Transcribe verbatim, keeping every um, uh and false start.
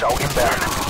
Missile inbound.